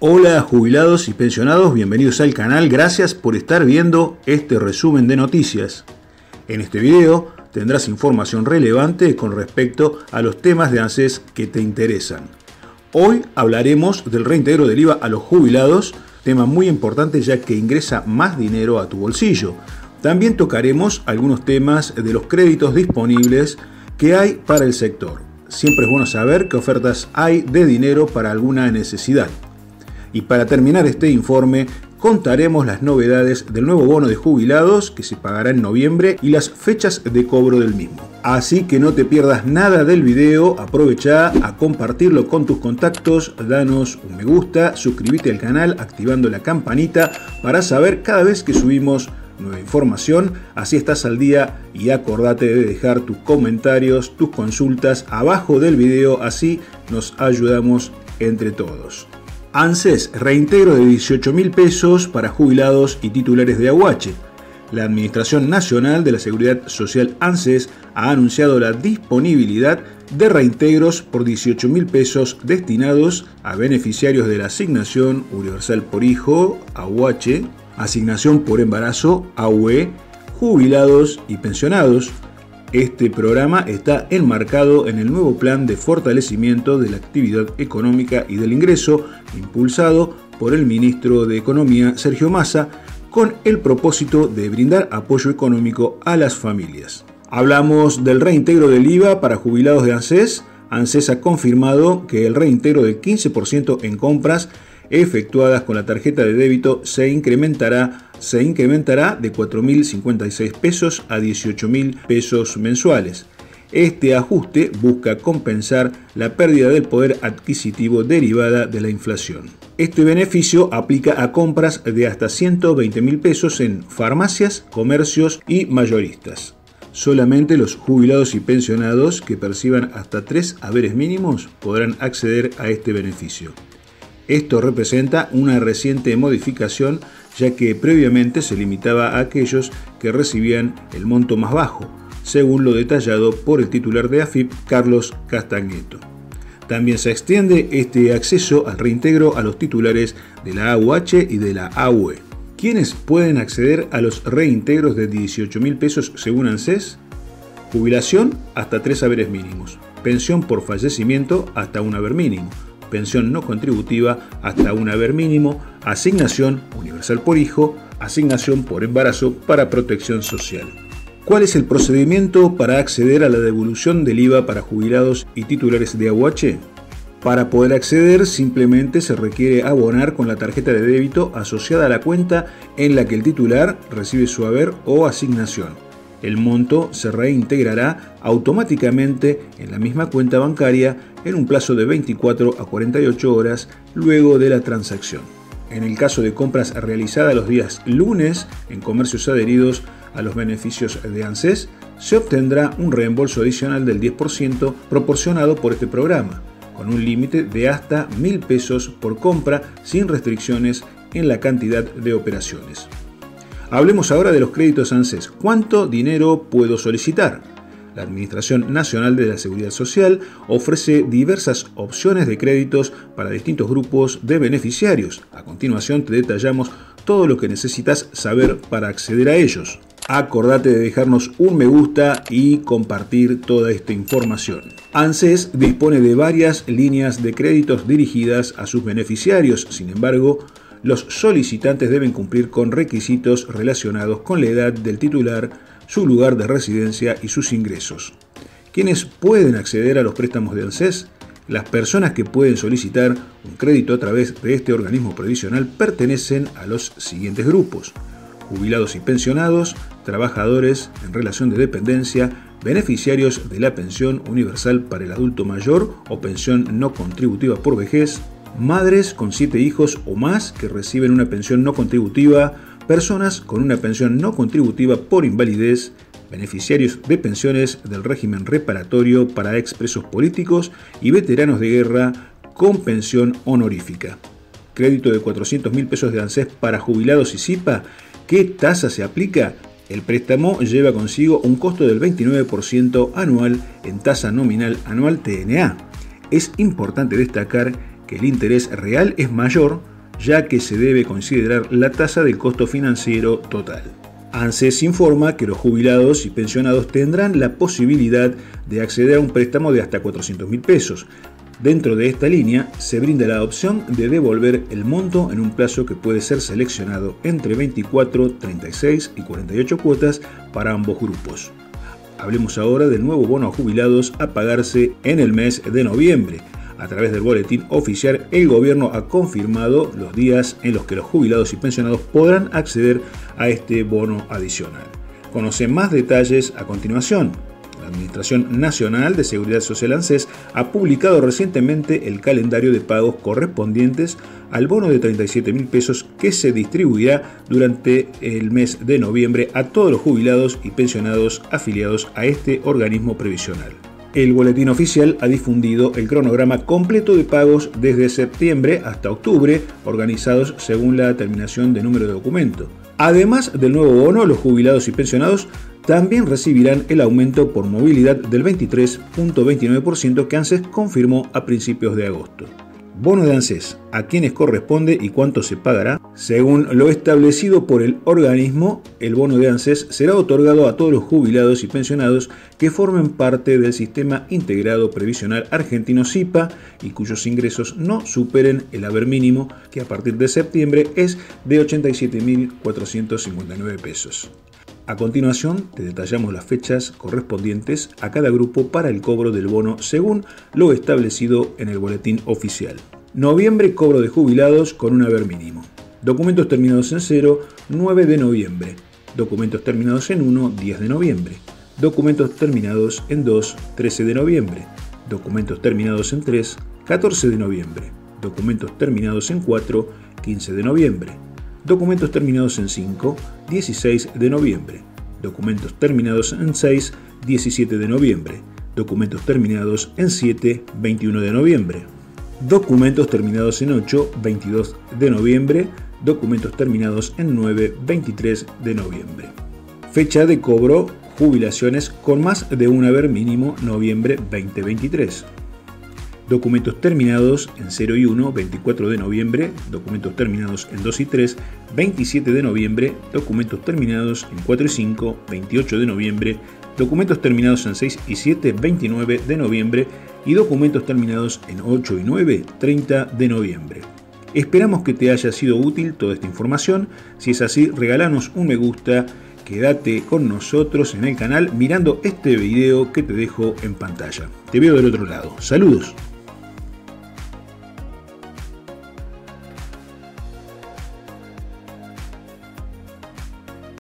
Hola jubilados y pensionados, bienvenidos al canal, gracias por estar viendo este resumen de noticias. En este video tendrás información relevante con respecto a los temas de ANSES que te interesan. Hoy hablaremos del reintegro del IVA a los jubilados, tema muy importante ya que ingresa más dinero a tu bolsillo. También tocaremos algunos temas de los créditos disponibles que hay para el sector. Siempre es bueno saber qué ofertas hay de dinero para alguna necesidad. Y para terminar este informe, contaremos las novedades del nuevo bono de jubilados que se pagará en noviembre y las fechas de cobro del mismo. Así que no te pierdas nada del video, aprovecha a compartirlo con tus contactos, danos un me gusta, suscríbete al canal activando la campanita para saber cada vez que subimos nueva información, así estás al día y acordate de dejar tus comentarios, tus consultas abajo del video, así nos ayudamos entre todos. ANSES, reintegro de 18.000 pesos para jubilados y titulares de AUH. La Administración Nacional de la Seguridad Social ANSES ha anunciado la disponibilidad de reintegros por 18.000 pesos destinados a beneficiarios de la Asignación Universal por Hijo, AUH, Asignación por Embarazo, AUE, jubilados y pensionados. Este programa está enmarcado en el nuevo plan de fortalecimiento de la actividad económica y del ingreso, impulsado por el ministro de Economía, Sergio Massa, con el propósito de brindar apoyo económico a las familias. Hablamos del reintegro del IVA para jubilados de ANSES. ANSES ha confirmado que el reintegro del 15% en compras efectuadas con la tarjeta de débito se incrementará de 4.056 pesos a 18.000 pesos mensuales. Este ajuste busca compensar la pérdida del poder adquisitivo derivada de la inflación. Este beneficio aplica a compras de hasta 120.000 pesos en farmacias, comercios y mayoristas. Solamente los jubilados y pensionados que perciban hasta 3 haberes mínimos podrán acceder a este beneficio. Esto representa una reciente modificación, ya que previamente se limitaba a aquellos que recibían el monto más bajo, según lo detallado por el titular de AFIP, Carlos Castagneto. También se extiende este acceso al reintegro a los titulares de la AUH y de la AUE. ¿Quiénes pueden acceder a los reintegros de 18.000 pesos según ANSES? Jubilación hasta 3 haberes mínimos, pensión por fallecimiento hasta 1 haber mínimo, pensión no contributiva hasta 1 haber mínimo, asignación universal por hijo, asignación por embarazo para protección social. ¿Cuál es el procedimiento para acceder a la devolución del IVA para jubilados y titulares de AUH? Para poder acceder simplemente se requiere abonar con la tarjeta de débito asociada a la cuenta en la que el titular recibe su haber o asignación. El monto se reintegrará automáticamente en la misma cuenta bancaria en un plazo de 24 a 48 horas luego de la transacción. En el caso de compras realizadas los días lunes en comercios adheridos a los beneficios de ANSES, se obtendrá un reembolso adicional del 10% proporcionado por este programa, con un límite de hasta 1.000 pesos por compra sin restricciones en la cantidad de operaciones. Hablemos ahora de los créditos ANSES. ¿Cuánto dinero puedo solicitar? La Administración Nacional de la Seguridad Social ofrece diversas opciones de créditos para distintos grupos de beneficiarios. A continuación te detallamos todo lo que necesitas saber para acceder a ellos. Acordate de dejarnos un me gusta y compartir toda esta información. ANSES dispone de varias líneas de créditos dirigidas a sus beneficiarios. Sin embargo, los solicitantes deben cumplir con requisitos relacionados con la edad del titular, su lugar de residencia y sus ingresos. ¿Quiénes pueden acceder a los préstamos de ANSES? Las personas que pueden solicitar un crédito a través de este organismo previsional pertenecen a los siguientes grupos: jubilados y pensionados, trabajadores en relación de dependencia, beneficiarios de la pensión universal para el adulto mayor o pensión no contributiva por vejez, madres con 7 hijos o más que reciben una pensión no contributiva, personas con una pensión no contributiva por invalidez, beneficiarios de pensiones del régimen reparatorio para expresos políticos y veteranos de guerra con pensión honorífica. Crédito de 400.000 pesos de ANSES para jubilados y SIPA. ¿Qué tasa se aplica? El préstamo lleva consigo un costo del 29% anual en tasa nominal anual TNA. Es importante destacar que el interés real es mayor, ya que se debe considerar la tasa del costo financiero total. ANSES informa que los jubilados y pensionados tendrán la posibilidad de acceder a un préstamo de hasta 400.000 pesos. Dentro de esta línea se brinda la opción de devolver el monto en un plazo que puede ser seleccionado entre 24, 36 y 48 cuotas para ambos grupos. Hablemos ahora del nuevo bono a jubilados a pagarse en el mes de noviembre. A través del boletín oficial, el gobierno ha confirmado los días en los que los jubilados y pensionados podrán acceder a este bono adicional. Conoce más detalles a continuación. La Administración Nacional de Seguridad Social ANSES ha publicado recientemente el calendario de pagos correspondientes al bono de 37.000 pesos que se distribuirá durante el mes de noviembre a todos los jubilados y pensionados afiliados a este organismo previsional. El boletín oficial ha difundido el cronograma completo de pagos desde septiembre hasta octubre, organizados según la terminación de número de documento. Además del nuevo bono, los jubilados y pensionados también recibirán el aumento por movilidad del 23.29% que ANSES confirmó a principios de agosto. Bono de ANSES, a quiénes corresponde y cuánto se pagará. Según lo establecido por el organismo, el bono de ANSES será otorgado a todos los jubilados y pensionados que formen parte del Sistema Integrado Previsional Argentino SIPA y cuyos ingresos no superen el haber mínimo, que a partir de septiembre es de 87.459 pesos. A continuación, te detallamos las fechas correspondientes a cada grupo para el cobro del bono según lo establecido en el boletín oficial. Noviembre, cobro de jubilados con un haber mínimo. Documentos terminados en 0, 9 de noviembre. Documentos terminados en 1, 10 de noviembre. Documentos terminados en 2, 13 de noviembre. Documentos terminados en 3, 14 de noviembre. Documentos terminados en 4, 15 de noviembre. Documentos terminados en 5, 16 de noviembre. Documentos terminados en 6, 17 de noviembre. Documentos terminados en 7, 21 de noviembre. Documentos terminados en 8, 22 de noviembre. Documentos terminados en 9, 23 de noviembre. Fecha de cobro, jubilaciones con más de un haber mínimo, noviembre 2023. Documentos terminados en 0 y 1, 24 de noviembre. Documentos terminados en 2 y 3, 27 de noviembre. Documentos terminados en 4 y 5, 28 de noviembre. Documentos terminados en 6 y 7, 29 de noviembre. Y documentos terminados en 8 y 9, 30 de noviembre. Esperamos que te haya sido útil toda esta información. Si es así, regálanos un me gusta. Quédate con nosotros en el canal mirando este video que te dejo en pantalla. Te veo del otro lado. Saludos.